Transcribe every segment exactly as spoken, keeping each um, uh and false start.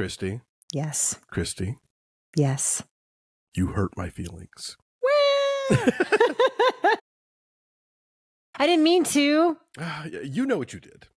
Christy. Yes. Christy. Yes. You hurt my feelings. I didn't mean to. Uh, you know what you did.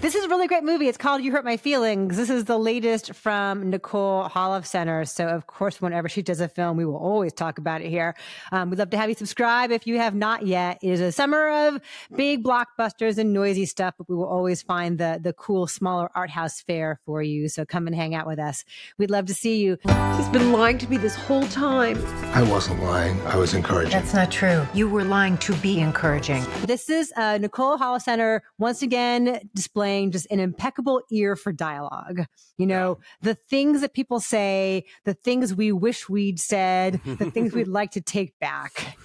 This is a really great movie. It's called You Hurt My Feelings. This is the latest from Nicole Holofcener. So, of course, whenever she does a film, we will always talk about it here. Um, we'd love to have you subscribe if you have not yet. It is a summer of big blockbusters and noisy stuff, but we will always find the, the cool, smaller art house fare for you. So come and hang out with us. We'd love to see you. He's been lying to me this whole time. I wasn't lying. I was encouraging. That's not true. You were lying to be encouraging. This is uh, Nicole Holofcener, once again, displaying just an impeccable ear for dialogue. You know, the things that people say, the things we wish we'd said, the things we'd like to take back,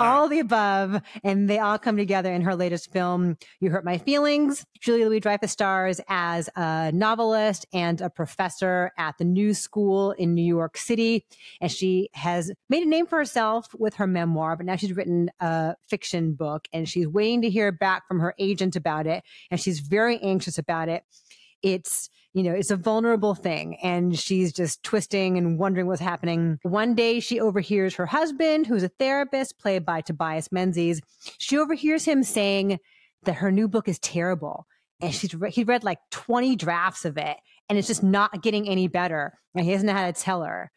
all the above. And they all come together in her latest film, You Hurt My Feelings. Julia Louis-Dreyfus stars as a novelist and a professor at the New School in New York City. And she has made a name for herself with her memoir, but now she's written a fiction book and she's waiting to hear back from her agent about it. And she's very very anxious about it. It's, you know, it's a vulnerable thing. And she's just twisting and wondering what's happening. One day she overhears her husband, who's a therapist played by Tobias Menzies. She overhears him saying that her new book is terrible. And she's re- he read like twenty drafts of it. And it's just not getting any better. And he doesn't know how to tell her.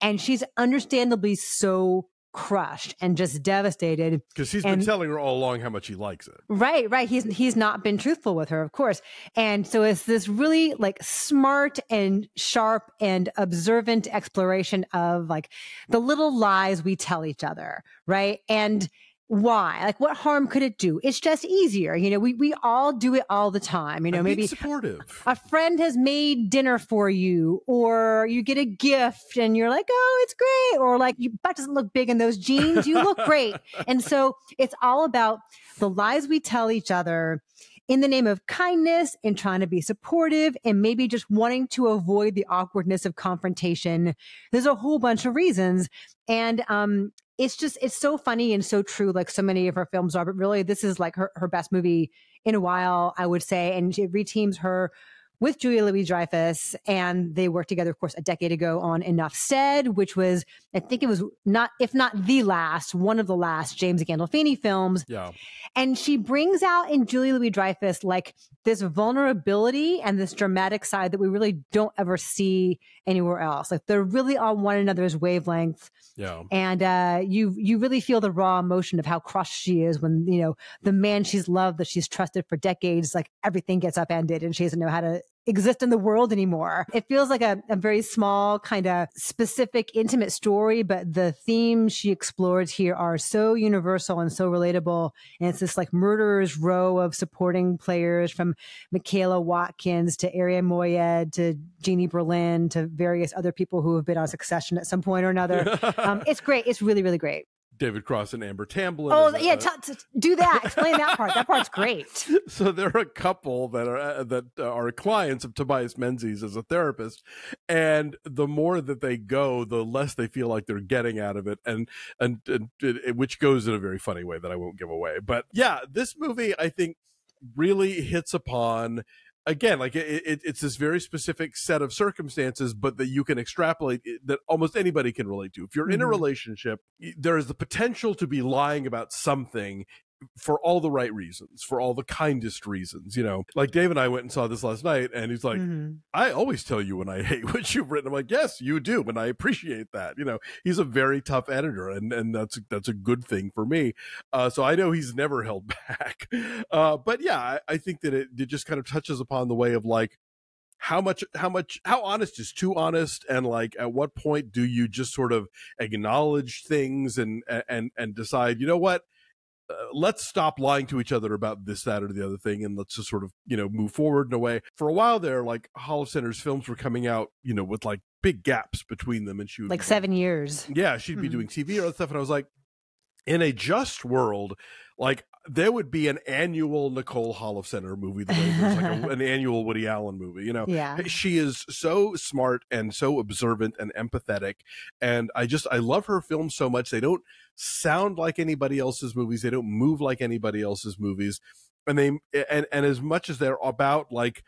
And she's understandably so crushed and just devastated because he's and, been telling her all along how much he likes it. Right, right. He's he's not been truthful with her, of course. And so it's this really like smart and sharp and observant exploration of like the little lies we tell each other, right? And why? Like, what harm could it do? It's just easier. You know, we, we all do it all the time. You know, maybe supportive. A friend has made dinner for you, or you get a gift and you're like, oh, it's great. Or like, your butt doesn't look big in those jeans. You look great. And so it's all about the lies we tell each other in the name of kindness and trying to be supportive and maybe just wanting to avoid the awkwardness of confrontation. There's a whole bunch of reasons. And, um, It's just, it's so funny and so true, like so many of her films are, but really this is like her, her best movie in a while, I would say. And it reteams her with Julia Louis-Dreyfus, and they worked together, of course, a decade ago on Enough Said, which was, I think it was not, if not the last, one of the last James Gandolfini films. Yeah. And she brings out in Julia Louis-Dreyfus like this vulnerability and this dramatic side that we really don't ever see anywhere else. Like they're really on one another's wavelength. Yeah. And uh, you you really feel the raw emotion of how crushed she is when, you know, the man she's loved, that she's trusted for decades, like everything gets upended and she doesn't know how to exist in the world anymore. It feels like a, a very small, kind of specific, intimate story, but the themes she explores here are so universal and so relatable. And it's this like murderer's row of supporting players, from Michaela Watkins to Arian Moayed to Jeannie Berlin to various other people who have been on Succession at some point or another. um, it's great. It's really, really great. David Cross and Amber Tamblyn. Oh, yeah. T t do that. Explain that part. That part's great. So they're a couple that are uh, that uh, are clients of Tobias Menzies as a therapist. And the more that they go, the less they feel like they're getting out of it. And, and, and it, it, which goes in a very funny way that I won't give away. But yeah, this movie, I think, really hits upon... Again, like it, it, it's this very specific set of circumstances, but that you can extrapolate that almost anybody can relate to. If you're in a relationship, there is the potential to be lying about something for all the right reasons, for all the kindest reasons, you know. Like Dave and I went and saw this last night, and he's like, mm-hmm. I always tell you when I hate what you've written. I'm like, yes, you do, and I appreciate that. You know, he's a very tough editor, and and that's that's a good thing for me. Uh, so I know he's never held back. Uh, but yeah, I, I think that it, it just kind of touches upon the way of like, how much, how much, how honest is too honest? And like, at what point do you just sort of acknowledge things and and and decide, you know what? Uh, let's stop lying to each other about this, that, or the other thing, and let's just sort of, you know, move forward in a way. For a while there, like, Holofcener's films were coming out, you know, with like big gaps between them, and she would like seven years. Yeah, she'd mm-hmm. be doing T V or other stuff, and I was like, in a just world, like there would be an annual Nicole Holofcener movie, the way there's like a, an annual Woody Allen movie. You know, yeah. She is so smart and so observant and empathetic, and I just I love her films so much. They don't sound like anybody else's movies. They don't move like anybody else's movies, and they and and as much as they're about like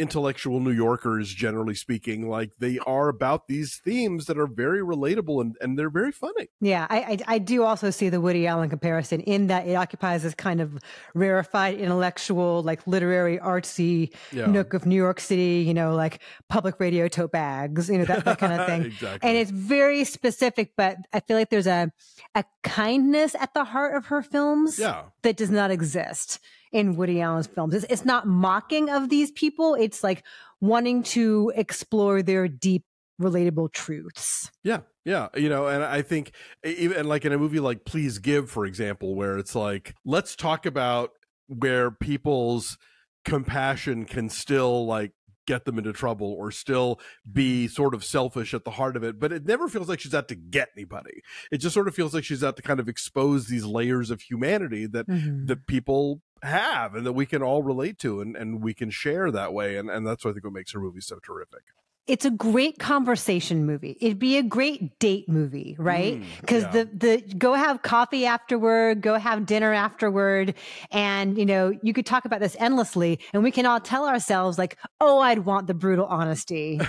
intellectual New Yorkers, generally speaking. Like, they are about these themes that are very relatable, and, and they're very funny. Yeah, I, I I do also see the Woody Allen comparison in that it occupies this kind of rarefied intellectual, like literary, artsy yeah. nook of New York City, you know, like public radio tote bags, you know, that, that kind of thing. Exactly. And it's very specific, but I feel like there's a, a kindness at the heart of her films yeah. that does not exist in Woody Allen's films. It's, it's not mocking of these people. It's like wanting to explore their deep, relatable truths. Yeah. Yeah. You know, and I think even like in a movie like Please Give, for example, where it's like, let's talk about where people's compassion can still like get them into trouble or still be sort of selfish at the heart of it. But it never feels like she's out to get anybody. It just sort of feels like she's out to kind of expose these layers of humanity that, mm-hmm. that people have and that we can all relate to, and, and we can share that way. And, and that's what I think what makes her movie so terrific. It's a great conversation movie. It'd be a great date movie, right? Because mm, yeah. the, the go have coffee afterward, go have dinner afterward. And, you know, you could talk about this endlessly, and we can all tell ourselves like, oh, I'd want the brutal honesty,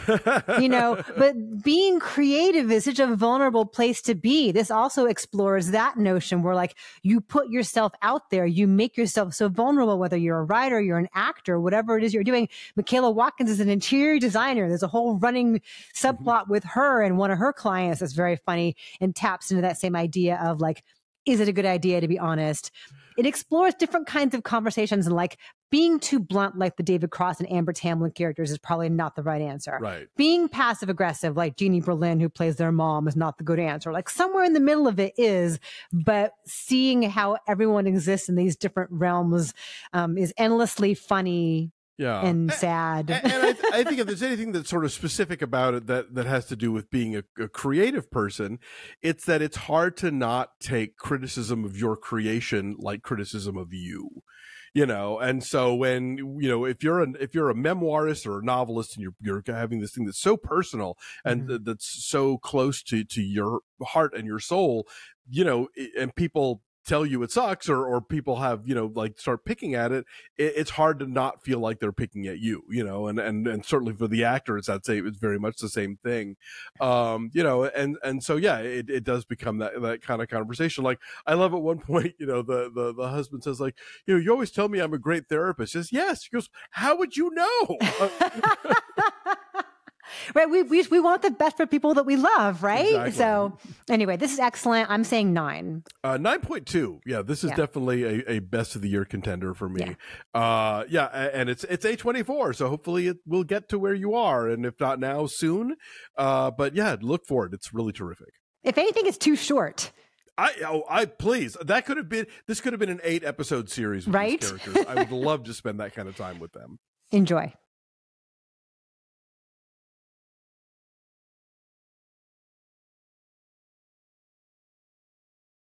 you know, but being creative is such a vulnerable place to be. This also explores that notion where like you put yourself out there, you make yourself so vulnerable, whether you're a writer, you're an actor, whatever it is you're doing. Michaela Watkins is an interior designer. There's a whole running subplot with her and one of her clients that's very funny and taps into that same idea of like, is it a good idea to be honest? It explores different kinds of conversations, and like being too blunt like the David Cross and Amber Tamblyn characters is probably not the right answer. Right. Being passive aggressive like Jeannie Berlin, who plays their mom, is not the good answer. Like somewhere in the middle of it is, but seeing how everyone exists in these different realms um, is endlessly funny. Yeah. And sad. And, and I, th I think if there's anything that's sort of specific about it that, that has to do with being a, a creative person, it's that it's hard to not take criticism of your creation like criticism of you. You know, and so when, you know, if you're an if you're a memoirist or a novelist and you're you're having this thing that's so personal and mm-hmm. th that's so close to to your heart and your soul, you know, and people tell you it sucks, or or people have, you know, like start picking at it, it it's hard to not feel like they're picking at you, you know, and and and certainly for the actor, it's I'd say it's very much the same thing, um you know, and and so yeah, it, it does become that that kind of conversation. Like I love at one point, you know, the the, the husband says like, you know, you always tell me I'm a great therapist. She says, yes. She goes, how would you know? Right. We, we, we want the best for people that we love. Right. Exactly. So anyway, this is excellent. I'm saying nine. Uh, nine point two. Yeah. This is yeah. definitely a, a best of the year contender for me. Yeah. Uh, yeah. And it's, it's A twenty-four. So hopefully it will get to where you are. And if not now, soon. Uh, but yeah, look for it. It's really terrific. If anything, it's too short. I, oh, I, please, that could have been, this could have been an eight episode series with right? these characters. I would love to spend that kind of time with them. Enjoy.